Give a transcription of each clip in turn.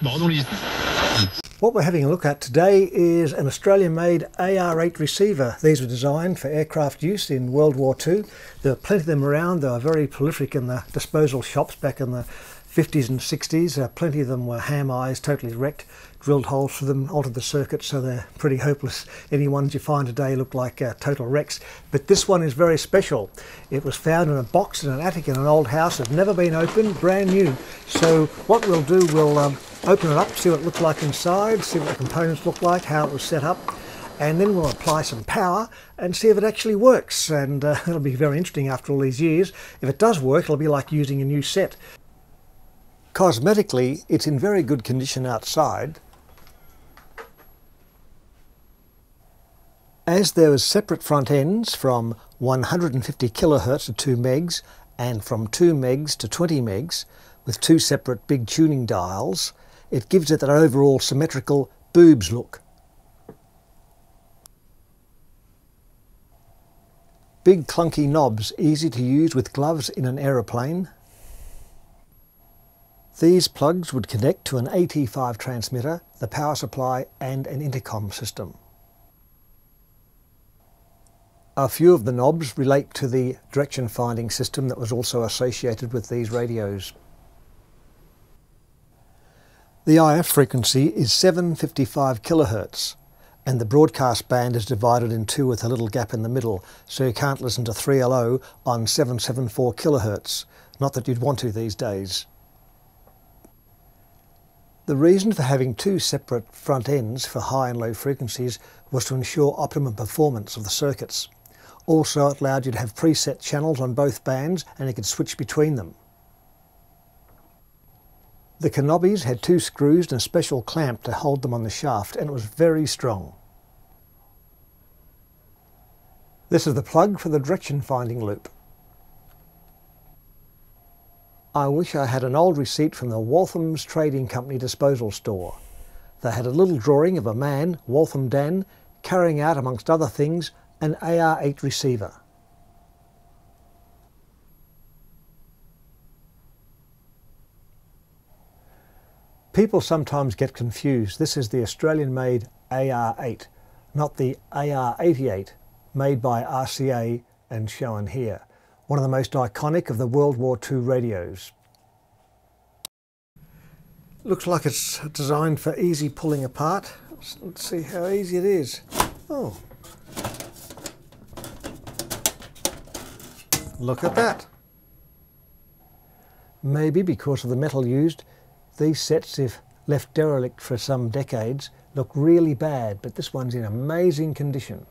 What we're having a look at today is an Australian-made AR-8 receiver. These were designed for aircraft use in World War II. There are plenty of them around. They were very prolific in the disposal shops back in the 50s and 60s. Plenty of them were ham-eyes, totally wrecked, drilled holes for them, altered the circuit, so they're pretty hopeless. Any ones you find today look like total wrecks. But this one is very special. It was found in a box in an attic in an old house. It's never been opened, brand new. So what we'll do, we'll open it up, see what it looks like inside, see what the components look like, how it was set up, and then we'll apply some power and see if it actually works. And it'll be very interesting after all these years. If it does work, it'll be like using a new set. Cosmetically, it's in very good condition outside, as there was separate front ends from 150 kilohertz to 2 megs and from 2 megs to 20 megs with two separate big tuning dials. It gives it that overall symmetrical boobs look. Big clunky knobs, easy to use with gloves in an aeroplane. These plugs would connect to an AT5 transmitter, the power supply and an intercom system. A few of the knobs relate to the direction finding system that was also associated with these radios. The IF frequency is 755 kilohertz and the broadcast band is divided in two with a little gap in the middle, so you can't listen to 3LO on 774 kilohertz. Not that you'd want to these days. The reason for having two separate front ends for high and low frequencies was to ensure optimum performance of the circuits. Also, it allowed you to have preset channels on both bands and you could switch between them. The knobs had two screws and a special clamp to hold them on the shaft, and it was very strong. This is the plug for the direction finding loop. I wish I had an old receipt from the Waltham's Trading Company disposal store. They had a little drawing of a man, Waltham Dan, carrying out, amongst other things, an AR-8 receiver. People sometimes get confused. This is the Australian-made AR-8, not the AR-88, made by RCA and shown here. One of the most iconic of the World War II radios. Looks like it's designed for easy pulling apart. Let's see how easy it is. Oh, look at that. Maybe because of the metal used, these sets, if left derelict for some decades, look really bad, but this one's in amazing condition.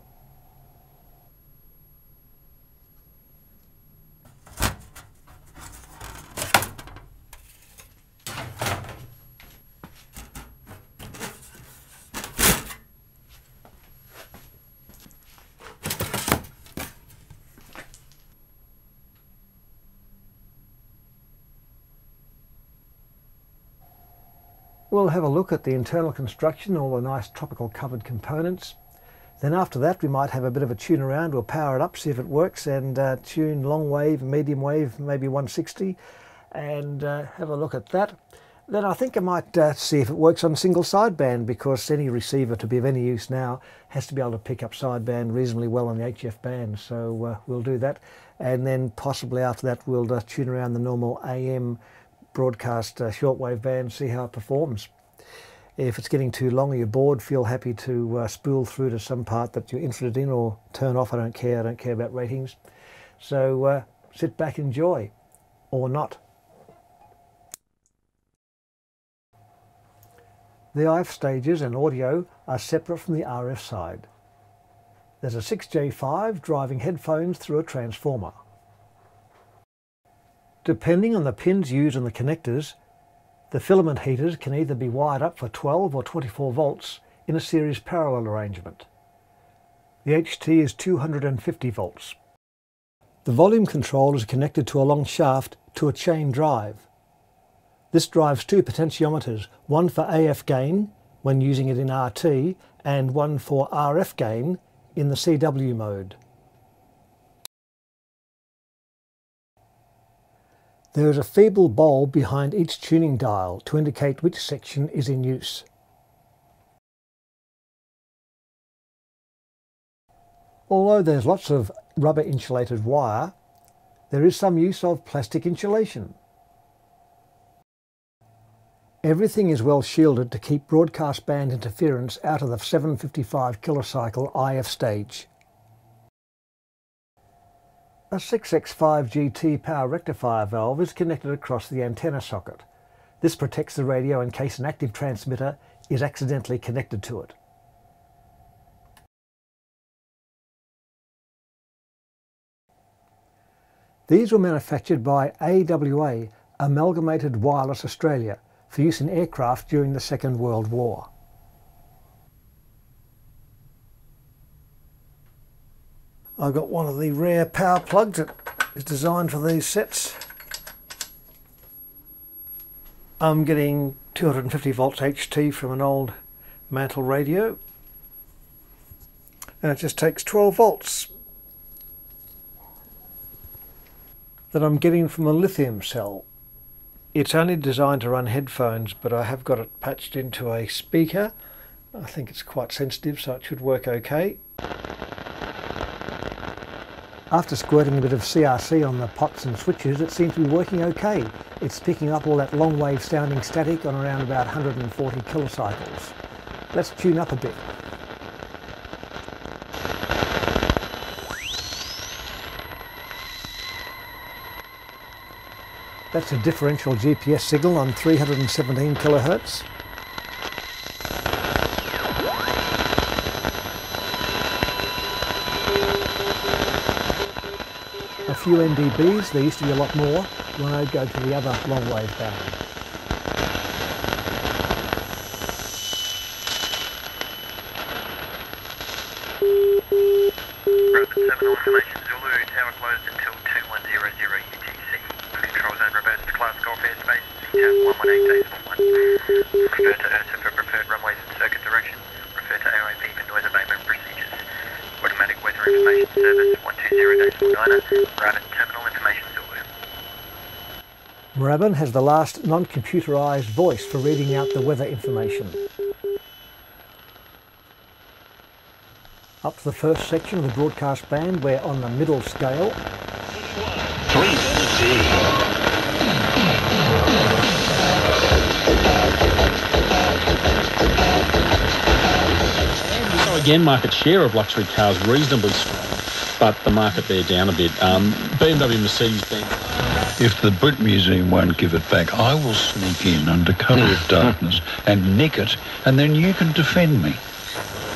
We'll have a look at the internal construction, all the nice tropical covered components. Then after that we might have a bit of a tune around. We'll power it up, see if it works, and tune long wave, medium wave, maybe 160, and have a look at that. Then I think I might see if it works on single sideband, because any receiver to be of any use now has to be able to pick up sideband reasonably well on the HF band, so we'll do that. And then possibly after that we'll tune around the normal AM broadcast shortwave band, see how it performs. If it's getting too long or you're bored, feel happy to spool through to some part that you're interested in, or turn off. I don't care about ratings. So sit back, enjoy, or not. The IF stages and audio are separate from the RF side. There's a 6J5 driving headphones through a transformer. Depending on the pins used on the connectors, the filament heaters can either be wired up for 12 or 24 volts in a series parallel arrangement. The HT is 250 volts. The volume control is connected to a long shaft to a chain drive. This drives two potentiometers, one for AF gain when using it in RT and one for RF gain in the CW mode. There is a feeble bulb behind each tuning dial to indicate which section is in use. Although there's lots of rubber insulated wire, there is some use of plastic insulation. Everything is well shielded to keep broadcast band interference out of the 755 kilocycle IF stage. A 6x5GT power rectifier valve is connected across the antenna socket. This protects the radio in case an active transmitter is accidentally connected to it. These were manufactured by AWA, Amalgamated Wireless Australia, for use in aircraft during the Second World War. I've got one of the rare power plugs that is designed for these sets. I'm getting 250 volts HT from an old mantle radio, and it just takes 12 volts that I'm getting from a lithium cell. It's only designed to run headphones, but I have got it patched into a speaker. I think it's quite sensitive, so it should work okay. After squirting a bit of CRC on the pots and switches, it seems to be working okay. It's picking up all that long wave sounding static on around about 140 kilocycles. Let's tune up a bit. That's a differential GPS signal on 317 kilohertz. A few NDBs, there used to be a lot more when I go to the other long wave band. Moorabbin has the last non-computerised voice for reading out the weather information. Up to the first section of the broadcast band, we're on the middle scale. 3LO. So again, market share of luxury cars reasonably strong, but the market there down a bit. BMW, Mercedes, Benz. If the Brit Museum won't give it back, I will sneak in under cover of darkness and nick it, and then you can defend me.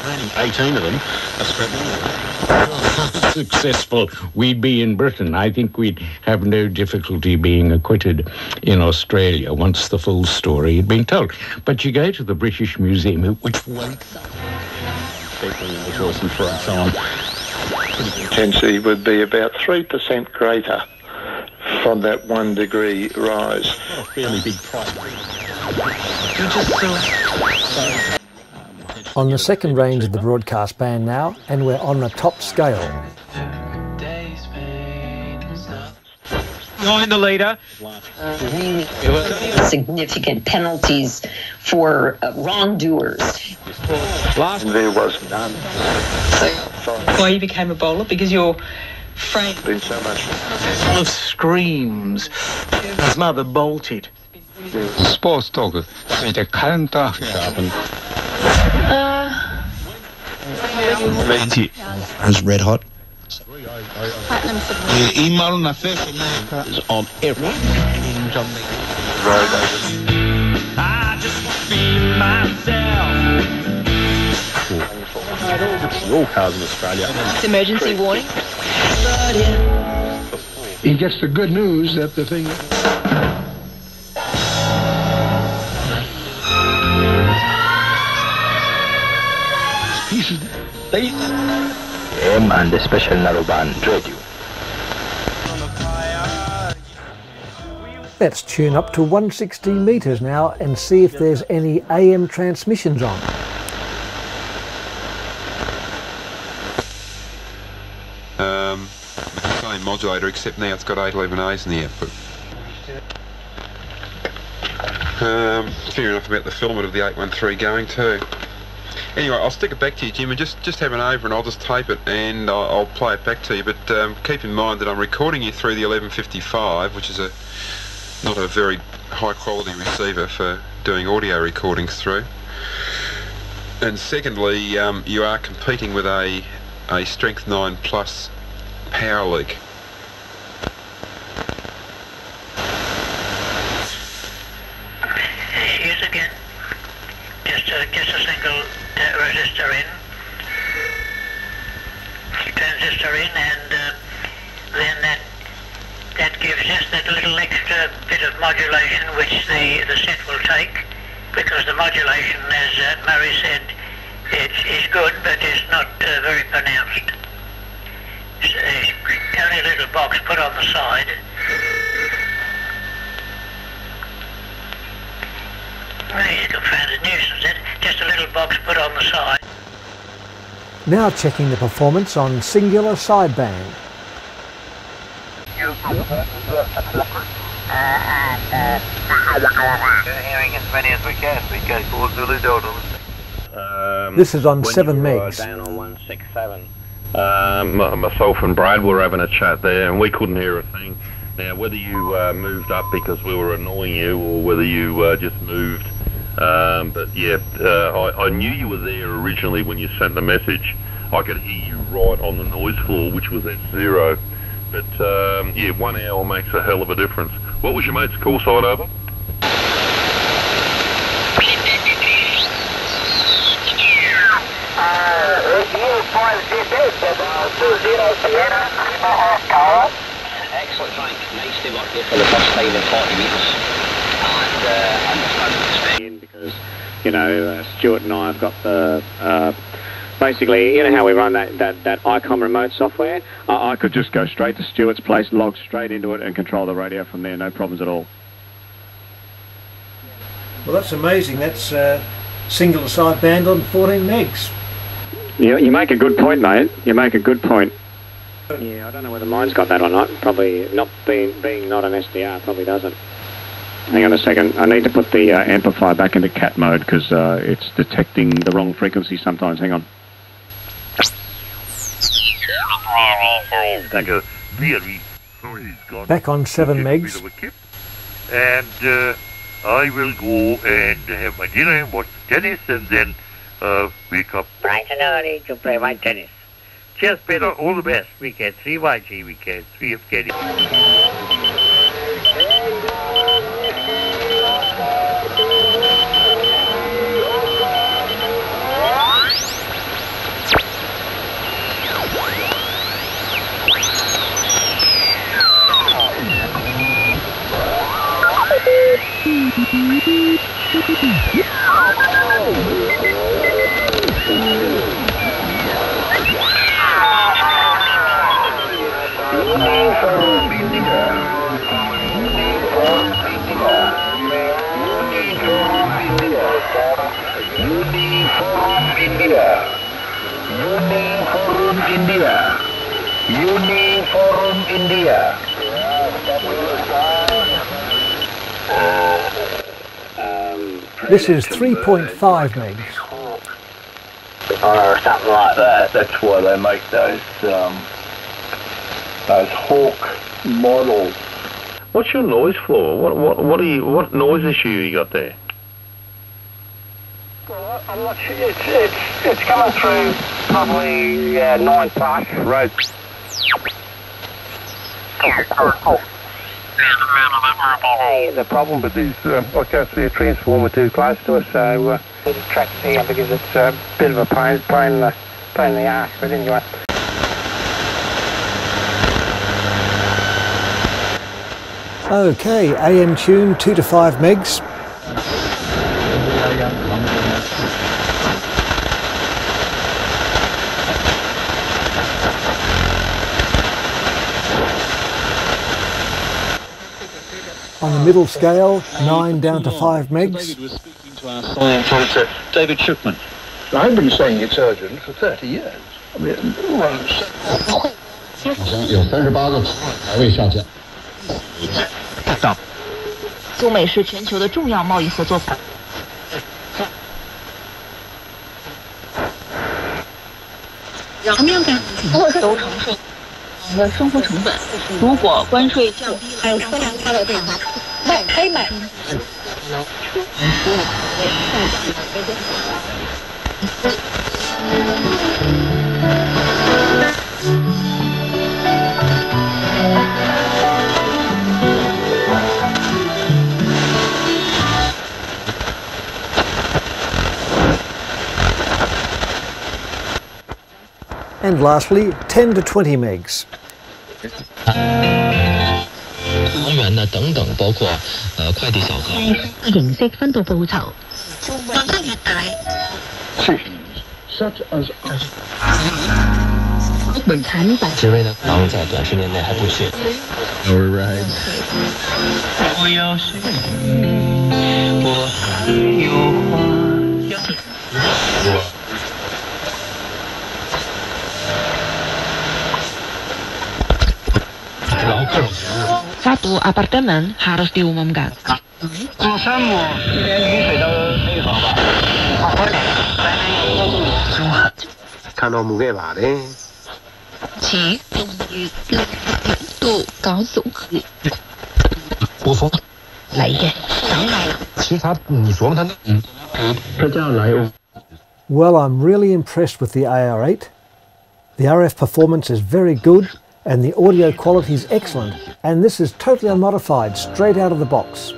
Only 18 of them are scrapping. Successful, we'd be in Britain. I think we'd have no difficulty being acquitted in Australia once the full story had been told. But you go to the British Museum, which wakes up people in the horse and so on. Intensity would be about 3% greater from that 1 degree rise. A fairly big price. On the second range of the broadcast band now, and we're on the top scale. 9 the leader. Significant penalties for wrongdoers. There was none. Why you became a bowler? Because you're framed. Been so much. Of screams. His mother bolted. Sports talker. It's red hot. The email na is on every. I just want to be myself. All cars in Australia. It's emergency warning. He gets the good news that the thing. Pieces. They. And the special narrowband radio. Let's tune up to 160 meters now and see if there's any AM transmissions on. Same modulator, except now it's got 811A's in the output. Figuring off about the filament of the 813 going too. Anyway, I'll stick it back to you, Jim, and just have an over, and I'll just tape it and I'll play it back to you. But keep in mind that I'm recording you through the 1155, which is not a very high quality receiver for doing audio recordings through. And secondly, you are competing with a strength 9 plus power leak. Now checking the performance on singular sideband. This is on 7 megs. Down on 167. Myself and Brad were having a chat there, and we couldn't hear a thing. Now, whether you moved up because we were annoying you, or whether you just moved. But yeah, I knew you were there originally when you sent the message. I could hear you right on the noise floor, which was at 0. But yeah, 1 hour makes a hell of a difference. What was your mate's call sign, over? Excellent, Frank. Nice to work here for the first time in 40 metres. And I'm just starting to spend in because, you know, Stuart and I have got the, basically, you know how we run that ICOM remote software? I could just go straight to Stuart's place, log straight into it and control the radio from there, no problems at all. Well, that's amazing. That's singular sideband on 14 megs. Yeah, you make a good point, mate. You make a good point. Yeah, I don't know whether mine's got that or not. Probably not being not an SDR, probably doesn't. Hang on a second. I need to put the amplifier back into cat mode because it's detecting the wrong frequency sometimes. Hang on. Back on 7 megs. And I will go and have my dinner and watch tennis, and then wake up bright and early to play my tennis. Cheers, Peter, all the best. We get 3YG, we get 3FK. Uniform India. This is 3.5 megs. Or something like that. That's why they make those Hawk models. What's your noise floor? What are you? What noise issue you got there? Well, I'm not sure. It's coming through probably 9 plus. Right. The problem with these, I can't see a transformer too close to us, so I need to track there because it's a bit of a pain in the arse, but anyway. Okay, AM tune 2 to 5 megs. On the middle scale, 9 down to 5 megs. David was speaking to our science editor, David Shipman. I've been saying it's urgent for 30 years. I mean, I wish I'd... Stop. 中美是全球的重要贸易合作伙伴。 咱们要在轴承税的生活成本，如果关税降低，还有车辆它的这个开买，and lastly 10 to 20 megs. 能源啊等等，包括快遞小客。形式分到報酬，量得越大。Such as 本產品。職位呢能在短時間內還不缺。All right. 我要是我還有話要說。 Satu apartemen harus diumumkan. Kalau mungkin ada. Si. Tu kau suka. Bufong. Lagi. Well, I'm really impressed with the AR-8. The RF performance is very good, and the audio quality is excellent, and this is totally unmodified, straight out of the box.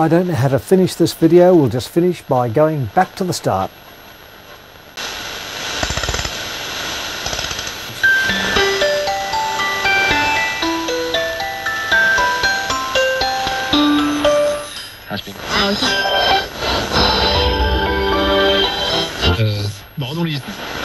I don't know how to finish this video, we'll just finish by going back to the start. Has been.